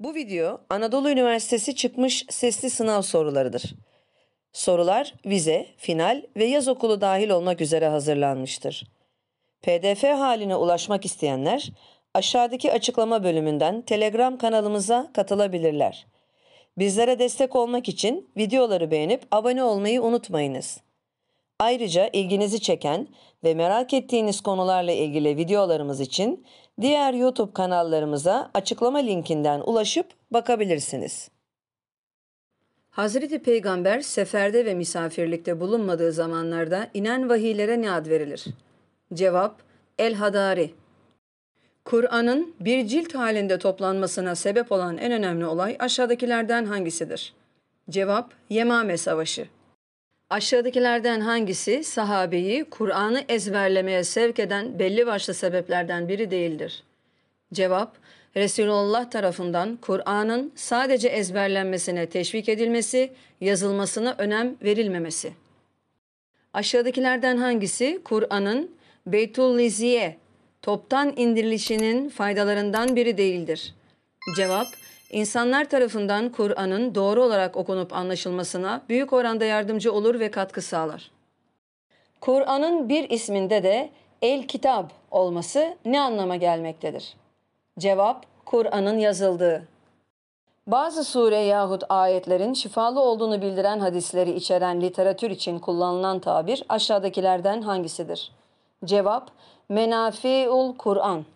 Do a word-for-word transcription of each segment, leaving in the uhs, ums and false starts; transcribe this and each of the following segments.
Bu video Anadolu Üniversitesi çıkmış sesli sınav sorularıdır. Sorular vize, final ve yaz okulu dahil olmak üzere hazırlanmıştır. P D F haline ulaşmak isteyenler aşağıdaki açıklama bölümünden Telegram kanalımıza katılabilirler. Bizlere destek olmak için videoları beğenip abone olmayı unutmayınız. Ayrıca ilginizi çeken ve merak ettiğiniz konularla ilgili videolarımız için diğer YouTube kanallarımıza açıklama linkinden ulaşıp bakabilirsiniz. Hazreti Peygamber seferde ve misafirlikte bulunmadığı zamanlarda inen vahiylere ne ad verilir? Cevap: El-Hadari. Kur'an'ın bir cilt halinde toplanmasına sebep olan en önemli olay aşağıdakilerden hangisidir? Cevap: Yemame Savaşı. Aşağıdakilerden hangisi sahabeyi Kur'an'ı ezberlemeye sevk eden belli başlı sebeplerden biri değildir? Cevap: Resulullah tarafından Kur'an'ın sadece ezberlenmesine teşvik edilmesi, yazılmasına önem verilmemesi. Aşağıdakilerden hangisi Kur'an'ın Beytül Liziye, toptan indirilişinin faydalarından biri değildir? Cevap: İnsanlar tarafından Kur'an'ın doğru olarak okunup anlaşılmasına büyük oranda yardımcı olur ve katkı sağlar. Kur'an'ın bir isminde de el-kitab olması ne anlama gelmektedir? Cevap: Kur'an'ın yazıldığı. Bazı sure yahut ayetlerin şifalı olduğunu bildiren hadisleri içeren literatür için kullanılan tabir aşağıdakilerden hangisidir? Cevap: Menafi'ul Kur'an.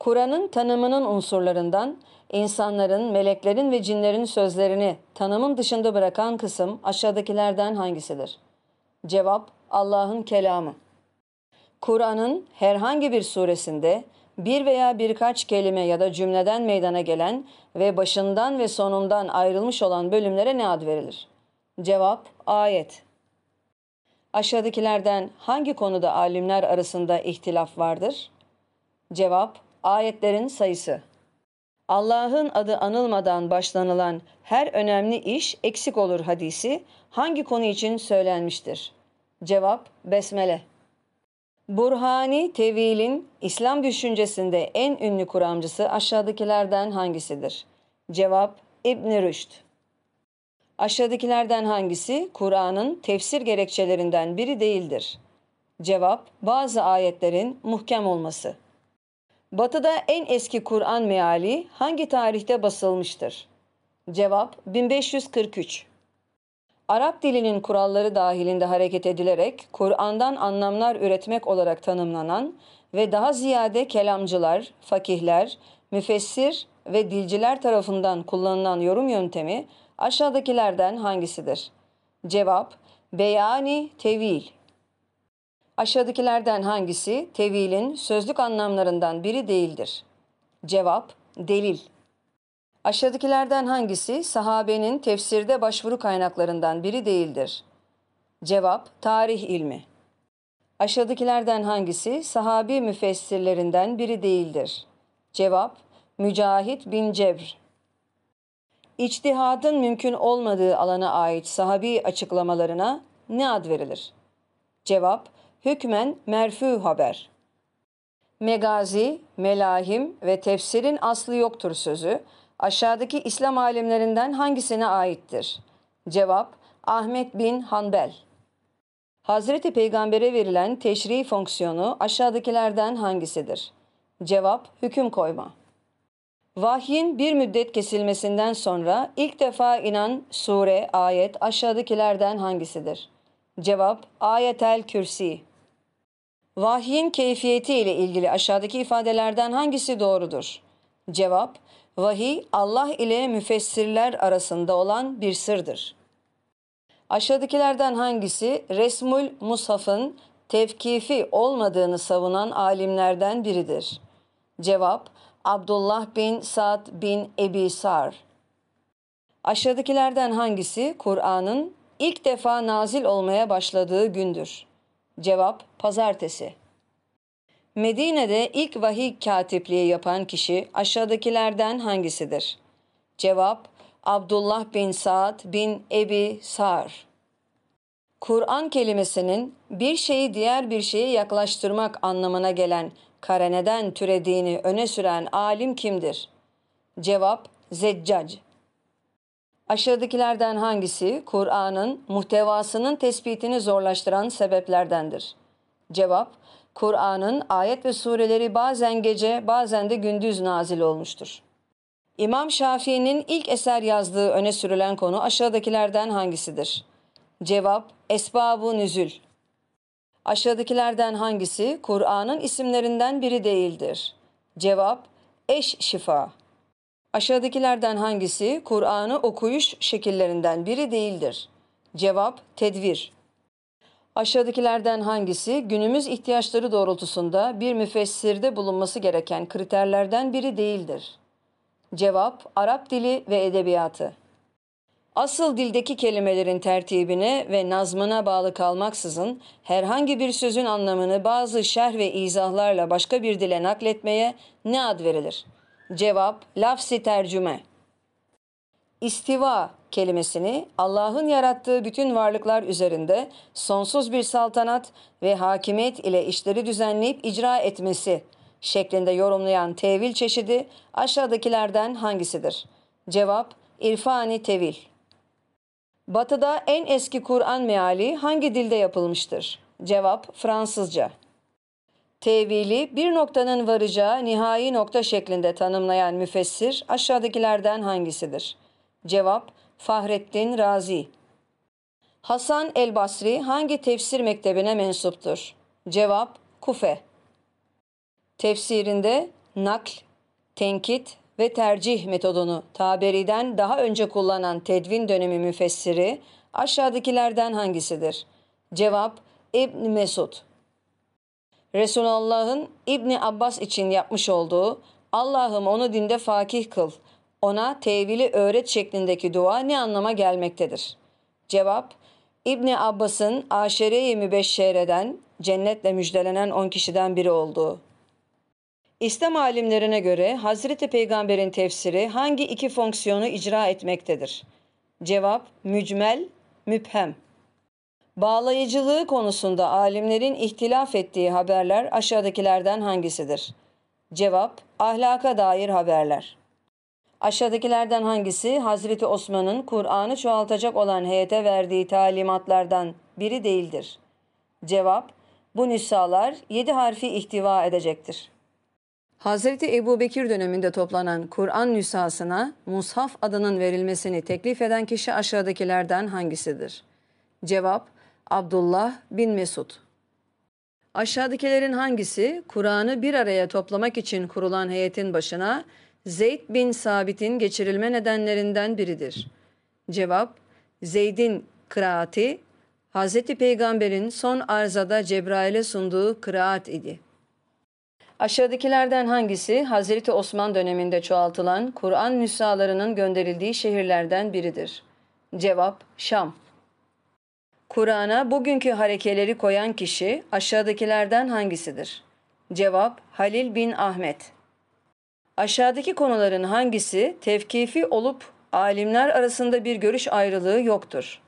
Kur'an'ın tanımının unsurlarından insanların, meleklerin ve cinlerin sözlerini tanımın dışında bırakan kısım aşağıdakilerden hangisidir? Cevap: Allah'ın kelamı. Kur'an'ın herhangi bir suresinde bir veya birkaç kelime ya da cümleden meydana gelen ve başından ve sonundan ayrılmış olan bölümlere ne ad verilir? Cevap: Ayet. Aşağıdakilerden hangi konuda alimler arasında ihtilaf vardır? Cevap: Ayetlerin sayısı. Allah'ın adı anılmadan başlanılan her önemli iş eksik olur hadisi hangi konu için söylenmiştir? Cevap: Besmele. Burhani tevilin İslam düşüncesinde en ünlü kuramcısı aşağıdakilerden hangisidir? Cevap: İbni Rüşd. Aşağıdakilerden hangisi Kur'an'ın tefsir gerekçelerinden biri değildir? Cevap: Bazı ayetlerin muhkem olması. Batı'da en eski Kur'an meali hangi tarihte basılmıştır? Cevap: bin beş yüz kırk üç. Arap dilinin kuralları dahilinde hareket edilerek Kur'an'dan anlamlar üretmek olarak tanımlanan ve daha ziyade kelamcılar, fakihler, müfessir ve dilciler tarafından kullanılan yorum yöntemi aşağıdakilerden hangisidir? Cevap: Beyani tevil. Aşağıdakilerden hangisi tevilin sözlük anlamlarından biri değildir? Cevap: Delil. Aşağıdakilerden hangisi sahabenin tefsirde başvuru kaynaklarından biri değildir? Cevap: Tarih ilmi. Aşağıdakilerden hangisi sahabi müfessirlerinden biri değildir? Cevap: Mücahid bin Cevr. İçtihadın mümkün olmadığı alana ait sahabi açıklamalarına ne ad verilir? Cevap: Hükmen merfû haber. Megazi, melahim ve tefsirin aslı yoktur sözü aşağıdaki İslam alimlerinden hangisine aittir? Cevap: Ahmet bin Hanbel. Hazreti Peygamber'e verilen teşrii fonksiyonu aşağıdakilerden hangisidir? Cevap: Hüküm koyma. Vahyin bir müddet kesilmesinden sonra ilk defa inen sure, ayet aşağıdakilerden hangisidir? Cevap: Ayet el-kürsi. Vahyin keyfiyeti ile ilgili aşağıdaki ifadelerden hangisi doğrudur? Cevap: Vahiy Allah ile müfessirler arasında olan bir sırdır. Aşağıdakilerden hangisi Resmül Mushaf'ın tevkifi olmadığını savunan alimlerden biridir? Cevap: Abdullah bin Sa'd bin Ebi Sarh. Aşağıdakilerden hangisi Kur'an'ın ilk defa nazil olmaya başladığı gündür? Cevap: Pazartesi. Medine'de ilk vahiy katipliği yapan kişi aşağıdakilerden hangisidir? Cevap: Abdullah bin Sa'd bin Ebi Sarh. Kur'an kelimesinin bir şeyi diğer bir şeye yaklaştırmak anlamına gelen kareneden türediğini öne süren alim kimdir? Cevap Zeccac. Aşağıdakilerden hangisi Kur'an'ın muhtevasının tespitini zorlaştıran sebeplerdendir? Cevap Kur'an'ın ayet ve sureleri bazen gece bazen de gündüz nazil olmuştur. İmam Şafii'nin ilk eser yazdığı öne sürülen konu aşağıdakilerden hangisidir? Cevap Esbab-ı nüzül. Aşağıdakilerden hangisi Kur'an'ın isimlerinden biri değildir? Cevap Eş-Şifa. Aşağıdakilerden hangisi Kur'an'ı okuyuş şekillerinden biri değildir? Cevap tedvir. Aşağıdakilerden hangisi günümüz ihtiyaçları doğrultusunda bir müfessirde bulunması gereken kriterlerden biri değildir? Cevap Arap dili ve edebiyatı. Asıl dildeki kelimelerin tertibine ve nazmına bağlı kalmaksızın herhangi bir sözün anlamını bazı şerh ve izahlarla başka bir dile nakletmeye ne ad verilir? Cevap lafzi tercüme. İstiva kelimesini Allah'ın yarattığı bütün varlıklar üzerinde sonsuz bir saltanat ve hakimiyet ile işleri düzenleyip icra etmesi şeklinde yorumlayan tevil çeşidi aşağıdakilerden hangisidir? Cevap irfani tevil. Batı'da en eski Kur'an meali hangi dilde yapılmıştır? Cevap Fransızca. Tevili bir noktanın varacağı nihai nokta şeklinde tanımlayan müfessir aşağıdakilerden hangisidir? Cevap Fahrettin Razi. Hasan el-Basri hangi tefsir mektebine mensuptur? Cevap Kufe. Tefsirinde nakl, tenkit ve tercih metodunu Taberi'den daha önce kullanan tedvin dönemi müfessiri aşağıdakilerden hangisidir? Cevap İbn Mesud. Resulullah'ın İbni Abbas için yapmış olduğu "Allah'ım onu dinde fakih kıl, ona tevili öğret" şeklindeki dua ne anlama gelmektedir? Cevap İbni Abbas'ın aşere-i mübeşşereden cennetle müjdelenen on kişiden biri olduğu. İslam alimlerine göre Hazreti Peygamber'in tefsiri hangi iki fonksiyonu icra etmektedir? Cevap mücmel, müphem. Bağlayıcılığı konusunda alimlerin ihtilaf ettiği haberler aşağıdakilerden hangisidir? Cevap ahlaka dair haberler. Aşağıdakilerden hangisi Hazreti Osman'ın Kur'an'ı çoğaltacak olan heyete verdiği talimatlardan biri değildir? Cevap bu nüshalar yedi harfi ihtiva edecektir. Hazreti Ebubekir döneminde toplanan Kur'an nüshasına Mushaf adının verilmesini teklif eden kişi aşağıdakilerden hangisidir? Cevap Abdullah bin Mesud. Aşağıdakilerin hangisi Kur'an'ı bir araya toplamak için kurulan heyetin başına Zeyd bin Sabit'in geçirilme nedenlerinden biridir? Cevap Zeyd'in kıraati Hazreti Peygamber'in son arzada Cebrail'e sunduğu kıraat idi. Aşağıdakilerden hangisi Hazreti Osman döneminde çoğaltılan Kur'an nüshalarının gönderildiği şehirlerden biridir? Cevap Şam. Kur'an'a bugünkü harekeleri koyan kişi aşağıdakilerden hangisidir? Cevap Halil bin Ahmet. Aşağıdaki konuların hangisi tevkifi olup alimler arasında bir görüş ayrılığı yoktur?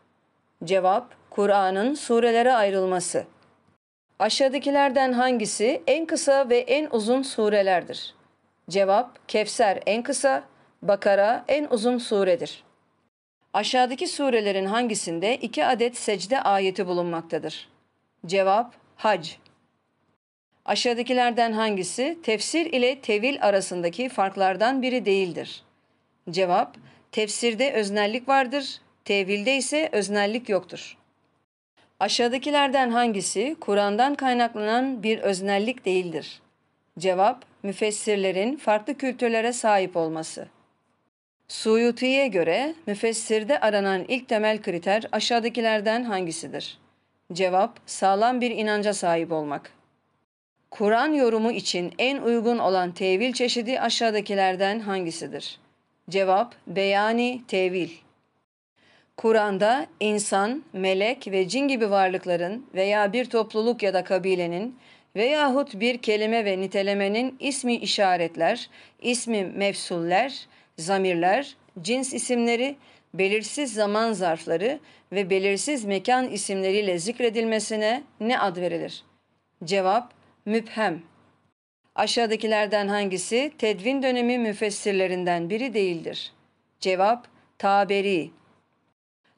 Cevap Kur'an'ın surelere ayrılması. Aşağıdakilerden hangisi en kısa ve en uzun surelerdir? Cevap Kevser en kısa, Bakara en uzun suredir. Aşağıdaki surelerin hangisinde iki adet secde ayeti bulunmaktadır? Cevap Hac. Aşağıdakilerden hangisi tefsir ile tevil arasındaki farklardan biri değildir? Cevap tefsirde öznellik vardır, tevilde ise öznellik yoktur. Aşağıdakilerden hangisi Kur'an'dan kaynaklanan bir öznellik değildir? Cevap müfessirlerin farklı kültürlere sahip olması. Suyuti'ye göre müfessirde aranan ilk temel kriter aşağıdakilerden hangisidir? Cevap sağlam bir inanca sahip olmak. Kur'an yorumu için en uygun olan tevil çeşidi aşağıdakilerden hangisidir? Cevap beyani tevil. Kur'an'da insan, melek ve cin gibi varlıkların veya bir topluluk ya da kabilenin veyahut bir kelime ve nitelemenin ismi işaretler, ismi mevsuller, zamirler, cins isimleri, belirsiz zaman zarfları ve belirsiz mekan isimleriyle zikredilmesine ne ad verilir? Cevap müphem. Aşağıdakilerden hangisi tedvin dönemi müfessirlerinden biri değildir? Cevap Taberi.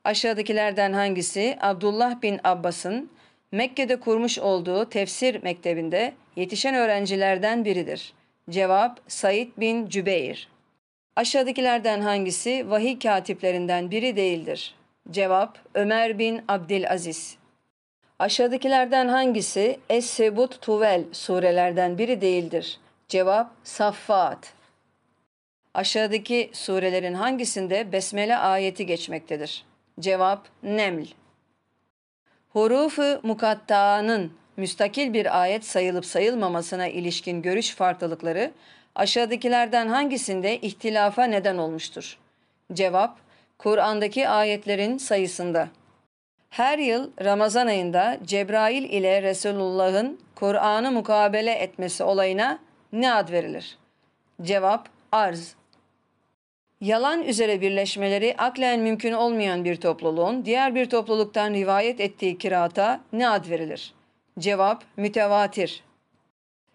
Aşağıdakilerden hangisi Abdullah bin Abbas'ın Mekke'de kurmuş olduğu tefsir mektebinde yetişen öğrencilerden biridir? Cevap Said bin Cübeyr. Aşağıdakilerden hangisi vahiy katiplerinden biri değildir? Cevap Ömer bin Abdülaziz. Aşağıdakilerden hangisi Es-Sebut Tuvel surelerden biri değildir? Cevap Saffat. Aşağıdaki surelerin hangisinde Besmele ayeti geçmektedir? Cevap Neml. Huruf-ı mukatta'nın müstakil bir ayet sayılıp sayılmamasına ilişkin görüş farklılıkları aşağıdakilerden hangisinde ihtilafa neden olmuştur? Cevap Kur'an'daki ayetlerin sayısında. Her yıl Ramazan ayında Cebrail ile Resulullah'ın Kur'an'ı mukabele etmesi olayına ne ad verilir? Cevap arz. Yalan üzere birleşmeleri aklen mümkün olmayan bir topluluğun diğer bir topluluktan rivayet ettiği kıraata ne ad verilir? Cevap mütevatir.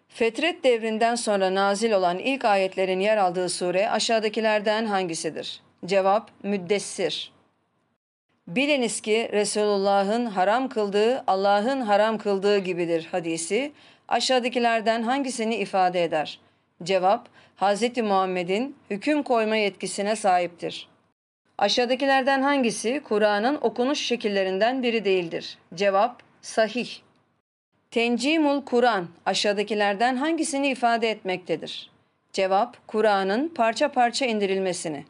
Fetret devrinden sonra nazil olan ilk ayetlerin yer aldığı sure aşağıdakilerden hangisidir? Cevap Müddessir. Biliniz ki Resulullah'ın haram kıldığı Allah'ın haram kıldığı gibidir hadisi aşağıdakilerden hangisini ifade eder? Cevap Hz. Muhammed'in hüküm koyma yetkisine sahiptir. Aşağıdakilerden hangisi Kur'an'ın okunuş şekillerinden biri değildir? Cevap sahih. Tencimul Kur'an aşağıdakilerden hangisini ifade etmektedir? Cevap Kur'an'ın parça parça indirilmesini.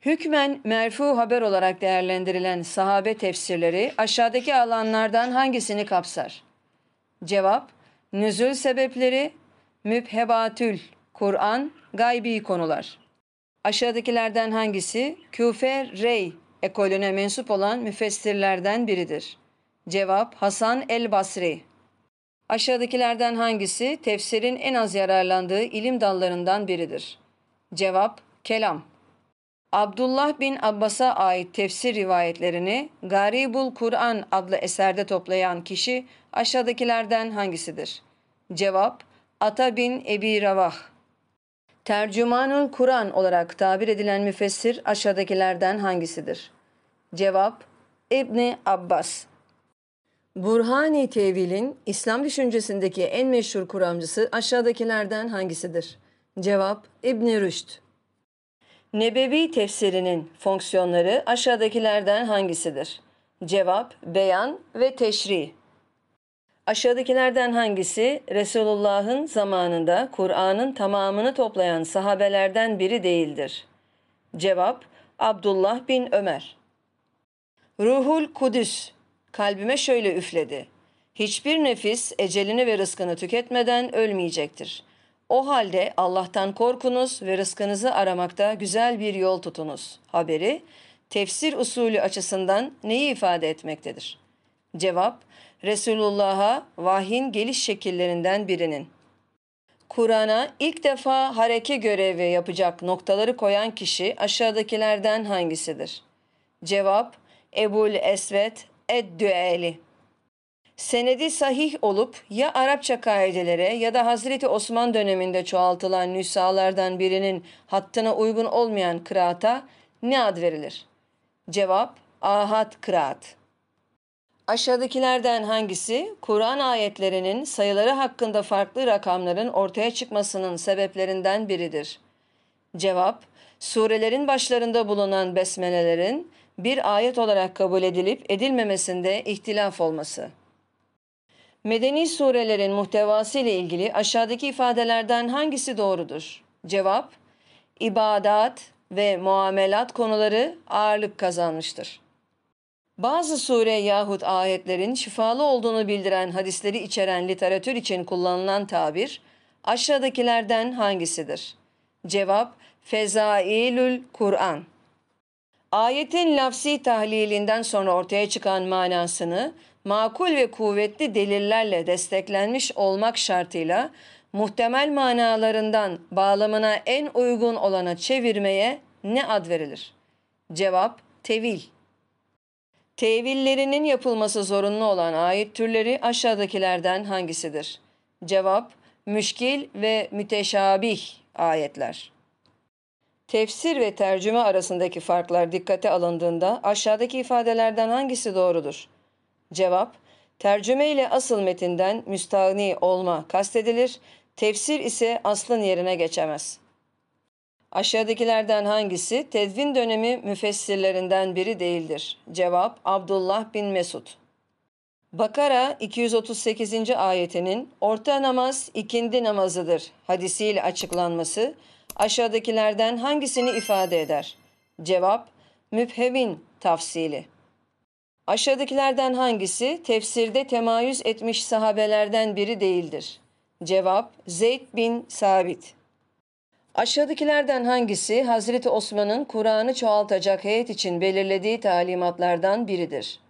Hükmen merfû haber olarak değerlendirilen sahabe tefsirleri aşağıdaki alanlardan hangisini kapsar? Cevap nüzül sebepleri, müphebatül Kur'an, gaybi konular. Aşağıdakilerden hangisi Küfe Rey ekolüne mensup olan müfessirlerden biridir? Cevap Hasan el-Basri. Aşağıdakilerden hangisi tefsirin en az yararlandığı ilim dallarından biridir? Cevap kelam. Abdullah bin Abbas'a ait tefsir rivayetlerini Garibul Kur'an adlı eserde toplayan kişi aşağıdakilerden hangisidir? Cevap Ata bin Ebi Ravah. Tercümanul Kur'an olarak tabir edilen müfessir aşağıdakilerden hangisidir? Cevap İbni Abbas. Burhani tevilin İslam düşüncesindeki en meşhur kuramcısı aşağıdakilerden hangisidir? Cevap İbn-i Rüşd. Nebevi tefsirinin fonksiyonları aşağıdakilerden hangisidir? Cevap beyan ve teşri. Aşağıdakilerden hangisi Resulullah'ın zamanında Kur'an'ın tamamını toplayan sahabelerden biri değildir? Cevap Abdullah bin Ömer. Ruhul Kudüs kalbime şöyle üfledi. Hiçbir nefis ecelini ve rızkını tüketmeden ölmeyecektir. O halde Allah'tan korkunuz ve rızkınızı aramakta güzel bir yol tutunuz. Haberi, tefsir usulü açısından neyi ifade etmektedir? Cevap, Resulullah'a vahyin geliş şekillerinden birinin. Kur'an'a ilk defa hareke görevi yapacak noktaları koyan kişi aşağıdakilerden hangisidir? Cevap, Ebul Esvet Ed-Düeli. Senedi sahih olup ya Arapça kaidelere ya da Hazreti Osman döneminde çoğaltılan nüshalardan birinin hattına uygun olmayan kıraata ne ad verilir? Cevap ahad kıraat. Aşağıdakilerden hangisi Kur'an ayetlerinin sayıları hakkında farklı rakamların ortaya çıkmasının sebeplerinden biridir? Cevap surelerin başlarında bulunan besmelelerin bir ayet olarak kabul edilip edilmemesinde ihtilaf olması. Medeni surelerin muhtevası ile ilgili aşağıdaki ifadelerden hangisi doğrudur? Cevap, ibadat ve muamelat konuları ağırlık kazanmıştır. Bazı sure yahut ayetlerin şifalı olduğunu bildiren hadisleri içeren literatür için kullanılan tabir aşağıdakilerden hangisidir? Cevap, Fezailül Kur'an. Ayetin lafzi tahlilinden sonra ortaya çıkan manasını makul ve kuvvetli delillerle desteklenmiş olmak şartıyla muhtemel manalarından bağlamına en uygun olana çevirmeye ne ad verilir? Cevap tevil. Tevillerinin yapılması zorunlu olan ayet türleri aşağıdakilerden hangisidir? Cevap müşkil ve müteşabih ayetler. Tefsir ve tercüme arasındaki farklar dikkate alındığında aşağıdaki ifadelerden hangisi doğrudur? Cevap: tercüme ile asıl metinden müstağni olma kastedilir, tefsir ise aslın yerine geçemez. Aşağıdakilerden hangisi tedvin dönemi müfessirlerinden biri değildir? Cevap: Abdullah bin Mesud. Bakara iki yüz otuz sekizinci ayetinin "orta namaz ikindi namazıdır" hadisiyle açıklanması aşağıdakilerden hangisini ifade eder? Cevap: müphemin tafsili. Aşağıdakilerden hangisi tefsirde temayüz etmiş sahabelerden biri değildir? Cevap: Zeyd bin Sabit. Aşağıdakilerden hangisi Hazreti Osman'ın Kur'an'ı çoğaltacak heyet için belirlediği talimatlardan biridir?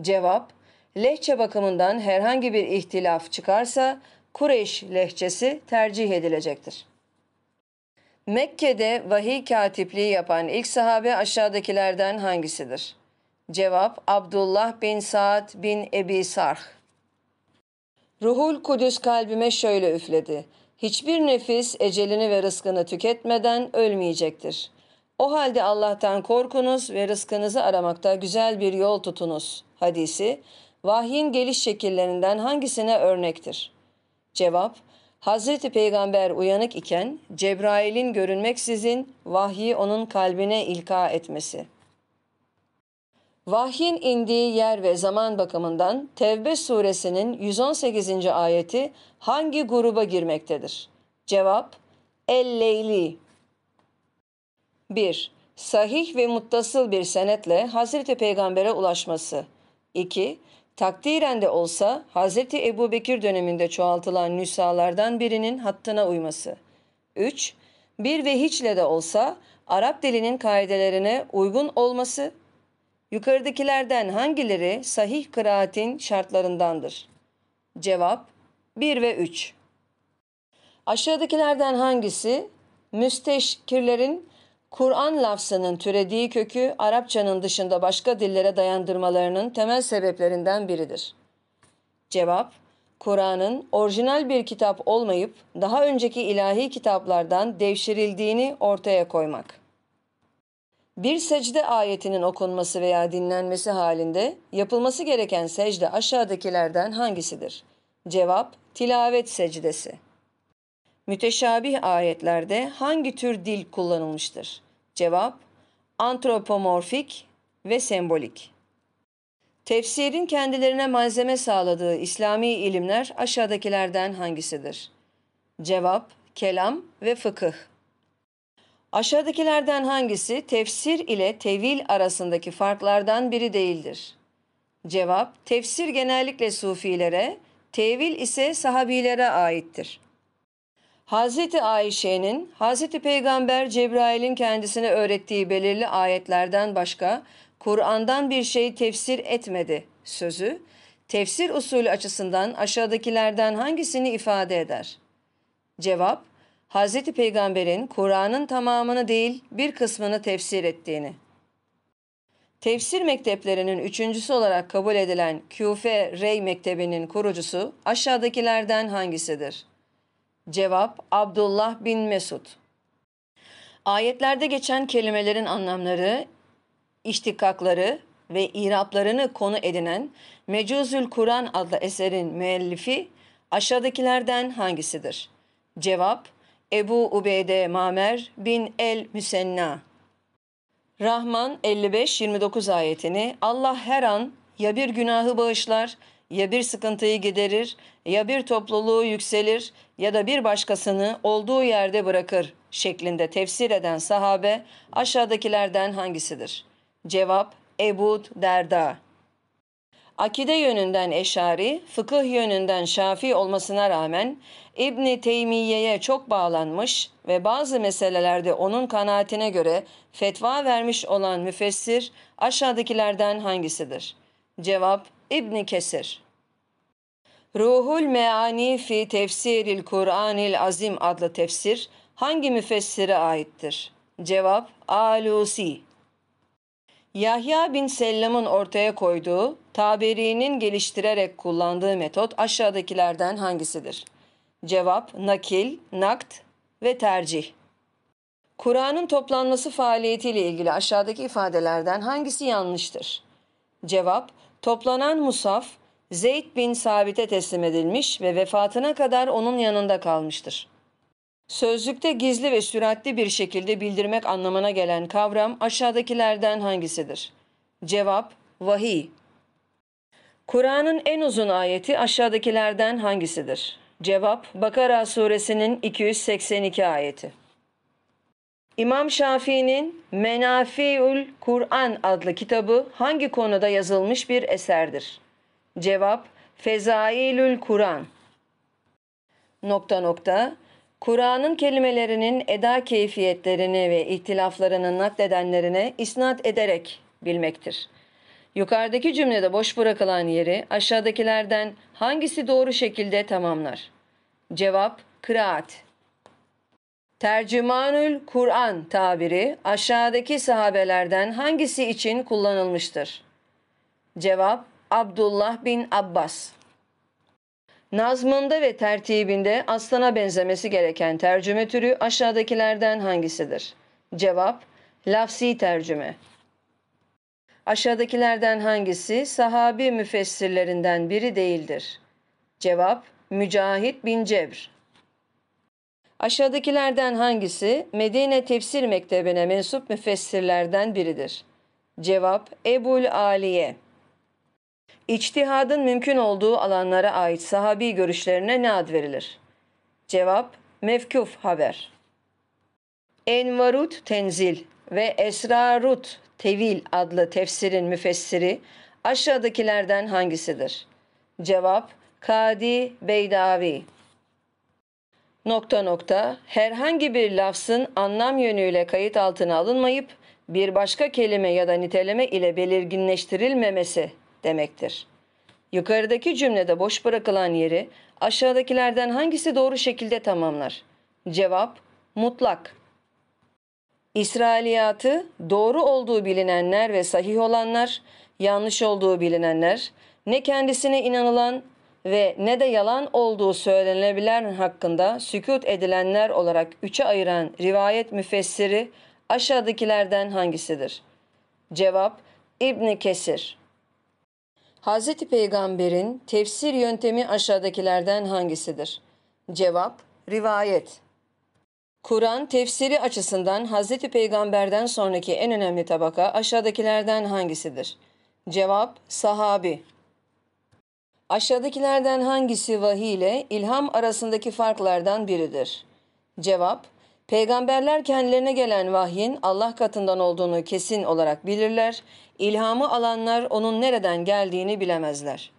Cevap: lehçe bakımından herhangi bir ihtilaf çıkarsa Kureyş lehçesi tercih edilecektir. Mekke'de vahiy katipliği yapan ilk sahabe aşağıdakilerden hangisidir? Cevap: Abdullah bin Sa'd bin Ebi Sarh. Ruhul Kudüs kalbime şöyle üfledi: hiçbir nefis ecelini ve rızkını tüketmeden ölmeyecektir. O halde Allah'tan korkunuz ve rızkınızı aramakta güzel bir yol tutunuz hadisi vahyin geliş şekillerinden hangisine örnektir? Cevap: Hazreti Peygamber uyanık iken Cebrail'in görünmeksizin vahyi onun kalbine ilka etmesi. Vahyin indiği yer ve zaman bakımından Tevbe suresinin yüz on sekizinci ayeti hangi gruba girmektedir? Cevap: El-Leyli. bir. Sahih ve muttasıl bir senetle Hazreti Peygamber'e ulaşması. iki. Takdiren de olsa Hazreti Ebu Bekir döneminde çoğaltılan nüshalardan birinin hattına uyması. üç. Bir ve hiçle de olsa Arap dilinin kaidelerine uygun olması. Yukarıdakilerden hangileri sahih kıraatin şartlarındandır? Cevap: bir ve üç. Aşağıdakilerden hangisi müsteşkirlerin Kur'an lafzının türediği kökü Arapçanın dışında başka dillere dayandırmalarının temel sebeplerinden biridir? Cevap: Kur'an'ın orijinal bir kitap olmayıp daha önceki ilahi kitaplardan devşirildiğini ortaya koymak. Bir secde ayetinin okunması veya dinlenmesi halinde yapılması gereken secde aşağıdakilerden hangisidir? Cevap: tilavet secdesi. Müteşabih ayetlerde hangi tür dil kullanılmıştır? Cevap: antropomorfik ve sembolik. Tefsirin kendilerine malzeme sağladığı İslami ilimler aşağıdakilerden hangisidir? Cevap: kelam ve fıkıh. Aşağıdakilerden hangisi tefsir ile tevil arasındaki farklardan biri değildir? Cevap: tefsir genellikle sufilere, tevil ise sahabilere aittir. Hazreti Ayşe'nin Hazreti Peygamber Cebrail'in kendisine öğrettiği belirli ayetlerden başka Kur'an'dan bir şey tefsir etmedi sözü, tefsir usulü açısından aşağıdakilerden hangisini ifade eder? Cevap: Hazreti Peygamber'in Kur'an'ın tamamını değil bir kısmını tefsir ettiğini. Tefsir mekteplerinin üçüncüsü olarak kabul edilen Küfe Rey Mektebi'nin kurucusu aşağıdakilerden hangisidir? Cevap: Abdullah bin Mesud. Ayetlerde geçen kelimelerin anlamları, iştikakları ve iraplarını konu edinen Mecuzül Kur'an adlı eserin müellifi aşağıdakilerden hangisidir? Cevap: Ebu Ubeyde Mamer bin el-Müsenna. Rahman elli beş yirmi dokuz ayetini Allah her an ya bir günahı bağışlar, ya bir sıkıntıyı giderir, ya bir topluluğu yükselir, ya da bir başkasını olduğu yerde bırakır şeklinde tefsir eden sahabe aşağıdakilerden hangisidir? Cevap: Ebu Derda. Akide yönünden Eş'ari, fıkıh yönünden Şafii olmasına rağmen İbn Teymiye'ye çok bağlanmış ve bazı meselelerde onun kanaatine göre fetva vermiş olan müfessir aşağıdakilerden hangisidir? Cevap: İbn Kesir. Ruhul Meani fi Tefsiril Kur'anil Azim adlı tefsir hangi müfessire aittir? Cevap: Alusi. Yahya bin Sellam'ın ortaya koyduğu, Taberi'nin geliştirerek kullandığı metot aşağıdakilerden hangisidir? cevap, nakil, nakt ve tercih. Kur'an'ın toplanması faaliyetiyle ilgili aşağıdaki ifadelerden hangisi yanlıştır? Cevap, toplanan musaf Zeyd bin Sabit'e teslim edilmiş ve vefatına kadar onun yanında kalmıştır. Sözlükte gizli ve süratli bir şekilde bildirmek anlamına gelen kavram aşağıdakilerden hangisidir? Cevap, vahiy. Kur'an'ın en uzun ayeti aşağıdakilerden hangisidir? Cevap, Bakara suresinin iki yüz seksen iki ayeti. İmam Şafii'nin menafi'ul Kur'an adlı kitabı hangi konuda yazılmış bir eserdir? Cevap, Fezailül Kur'an. Nokta nokta. Kur'an'ın kelimelerinin eda keyfiyetlerini ve ihtilaflarını nakledenlerine isnat ederek bilmektir. Yukarıdaki cümlede boş bırakılan yeri aşağıdakilerden hangisi doğru şekilde tamamlar? Cevap, kıraat. Tercümanül Kur'an tabiri aşağıdaki sahabelerden hangisi için kullanılmıştır? Cevap, Abdullah bin Abbas. Nazmında ve tertibinde aslana benzemesi gereken tercüme türü aşağıdakilerden hangisidir? Cevap, lafzi tercüme. Aşağıdakilerden hangisi sahabi müfessirlerinden biri değildir? Cevap, Mücahid bin Cevr. Aşağıdakilerden hangisi Medine Tefsir Mektebi'ne mensup müfessirlerden biridir? Cevap, Ebul Aliye. İçtihadın mümkün olduğu alanlara ait sahabi görüşlerine ne ad verilir? Cevap, mevkuf haber. Envarut tenzil ve Esrarut tevil adlı tefsirin müfessiri aşağıdakilerden hangisidir? Cevap, Kadi Beydavi. Nokta nokta. Herhangi bir lafzın anlam yönüyle kayıt altına alınmayıp bir başka kelime ya da niteleme ile belirginleştirilmemesi demektir. Yukarıdaki cümlede boş bırakılan yeri aşağıdakilerden hangisi doğru şekilde tamamlar? Cevap, mutlak. İsrailiyatı doğru olduğu bilinenler ve sahih olanlar, yanlış olduğu bilinenler, ne kendisine inanılan ve ne de yalan olduğu söylenebilen hakkında sükut edilenler olarak üçe ayıran rivayet müfessiri aşağıdakilerden hangisidir? Cevap, İbni Kesir. Hz. Peygamber'in tefsir yöntemi aşağıdakilerden hangisidir? Cevap, rivayet. Kur'an tefsiri açısından Hz. Peygamber'den sonraki en önemli tabaka aşağıdakilerden hangisidir? Cevap, sahabi. Aşağıdakilerden hangisi vahiy ile ilham arasındaki farklardan biridir? Cevap, peygamberler kendilerine gelen vahyin Allah katından olduğunu kesin olarak bilirler, ilhamı alanlar onun nereden geldiğini bilemezler.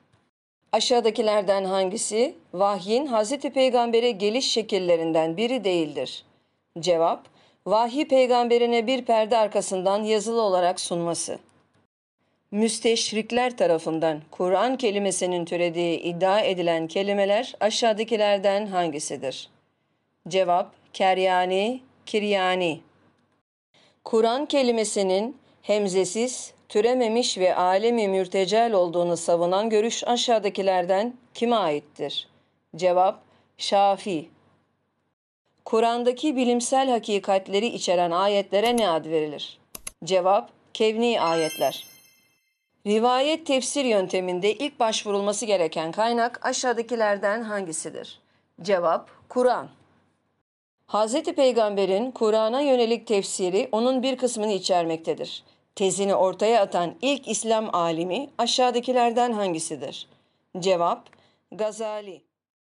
Aşağıdakilerden hangisi vahyin Hz. Peygamber'e geliş şekillerinden biri değildir? Cevap, vahyi peygamberine bir perde arkasından yazılı olarak sunması. Müsteşrikler tarafından Kur'an kelimesinin türediği iddia edilen kelimeler aşağıdakilerden hangisidir? Cevap, keryani, kiryani. Kur'an kelimesinin hemzesiz, türememiş ve alemi mürtecel olduğunu savunan görüş aşağıdakilerden kime aittir? Cevap, Şafii. Kur'an'daki bilimsel hakikatleri içeren ayetlere ne ad verilir? Cevap, kevni ayetler. Rivayet tefsir yönteminde ilk başvurulması gereken kaynak aşağıdakilerden hangisidir? Cevap, Kur'an. Hz. Peygamber'in Kur'an'a yönelik tefsiri onun bir kısmını içermektedir. Tezini ortaya atan ilk İslam alimi aşağıdakilerden hangisidir? Cevap, Gazali.